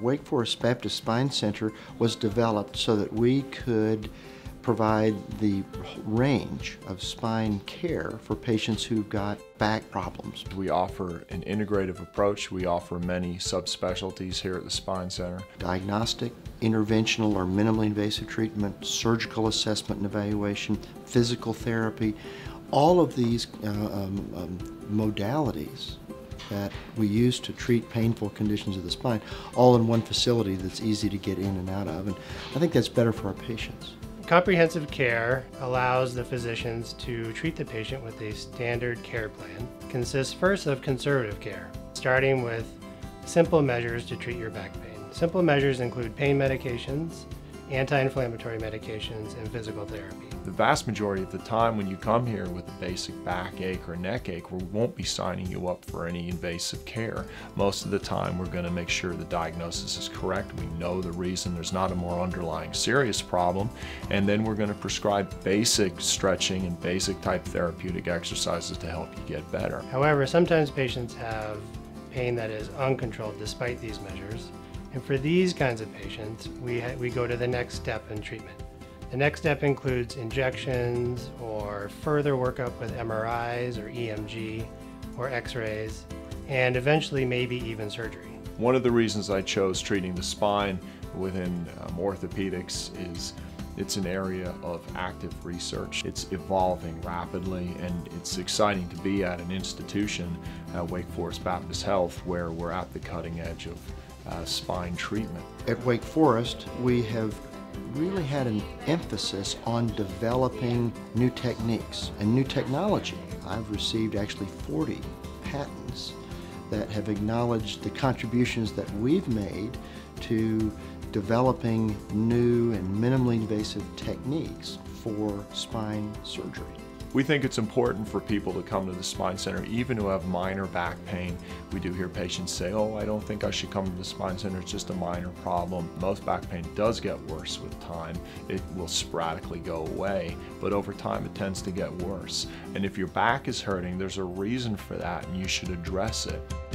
Wake Forest Baptist Spine Center was developed so that we could provide the range of spine care for patients who've got back problems. We offer an integrative approach. We offer many subspecialties here at the Spine Center. Diagnostic, interventional or minimally invasive treatment, surgical assessment and evaluation, physical therapy, all of these modalities that we use to treat painful conditions of the spine, all in one facility that's easy to get in and out of, and I think that's better for our patients. Comprehensive care allows the physicians to treat the patient with a standard care plan. It consists first of conservative care, starting with simple measures to treat your back pain. Simple measures include pain medications, anti-inflammatory medications, and physical therapy. The vast majority of the time when you come here with a basic backache or neck ache, we won't be signing you up for any invasive care. Most of the time we're going to make sure the diagnosis is correct, we know the reason, there's not a more underlying serious problem, and then we're going to prescribe basic stretching and basic type therapeutic exercises to help you get better. However, sometimes patients have pain that is uncontrolled despite these measures, and for these kinds of patients we go to the next step in treatment. The next step includes injections or further workup with MRIs or EMG or x-rays, and eventually maybe even surgery. One of the reasons I chose treating the spine within orthopedics is it's an area of active research. It's evolving rapidly, and it's exciting to be at an institution at Wake Forest Baptist Health where we're at the cutting edge of spine treatment. At Wake Forest, we have really had an emphasis on developing new techniques and new technology. I've received actually 40 patents that have acknowledged the contributions that we've made to developing new and minimally invasive techniques for spine surgery. We think it's important for people to come to the Spine Center, even who have minor back pain. We do hear patients say, oh, I don't think I should come to the Spine Center, it's just a minor problem. Most back pain does get worse with time. It will sporadically go away, but over time it tends to get worse. And if your back is hurting, there's a reason for that, and you should address it.